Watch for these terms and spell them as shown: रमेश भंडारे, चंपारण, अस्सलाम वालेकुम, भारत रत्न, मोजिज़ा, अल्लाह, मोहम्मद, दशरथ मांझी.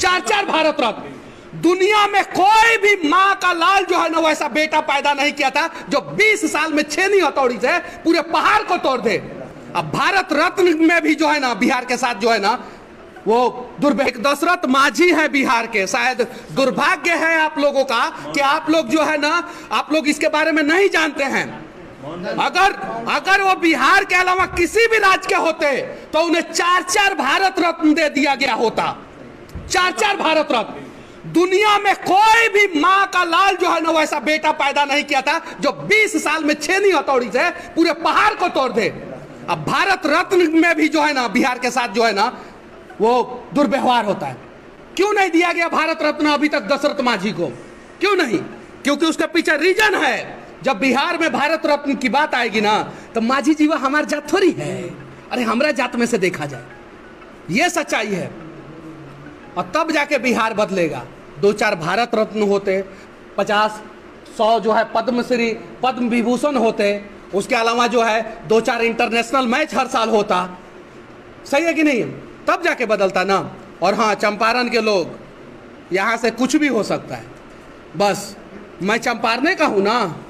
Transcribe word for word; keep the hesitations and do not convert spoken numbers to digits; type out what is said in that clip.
चार चार भारत रत्न। दुनिया में कोई भी माँ का लाल जो है ना वैसा बेटा पैदा नहीं किया था जो बीस साल में छेनी हथौड़ी से पूरे पहाड़ को तोड़ दे। अब भारत रत्न में भी जो है ना बिहार के साथ जो है ना वो दुर्भाग्य, दशरथ मांझी है बिहार के। शायद दुर्भाग्य है आप लोगों का कि आप लोग जो है ना आप लोग इसके बारे में नहीं जानते हैं। अगर अगर वो बिहार के अलावा किसी भी राज्य के होते तो उन्हें चार चार भारत रत्न दे दिया गया होता। चार चार भारत रत्न। दुनिया में कोई भी माँ का लाल जो है ना वैसा बेटा पैदा नहीं किया था जो बीस साल में छेनी हथौड़ी से पूरे पहाड़ को तोड़ दे। अब भारत रत्न में भी जो है ना बिहार के साथ जो है ना वो दुर्व्यवहार होता है। क्यों नहीं दिया गया भारत रत्न अभी तक दशरथ मांझी को? क्यों नहीं? क्योंकि उसके पीछे रीजन है। जब बिहार में भारत रत्न की बात आएगी ना तो मांझी जीवा हमारे जात थोड़ी है, अरे हमारे जात में से देखा जाए, ये सच्चाई है। और तब जाके बिहार बदलेगा। दो चार भारत रत्न होते, पचास सौ जो है पद्मश्री पद्म विभूषण होते, उसके अलावा जो है दो चार इंटरनेशनल मैच हर साल होता, सही है कि नहीं? तब जाके बदलता ना। और हाँ, चंपारण के लोग, यहाँ से कुछ भी हो सकता है। बस मैं चंपारने का हूँ ना।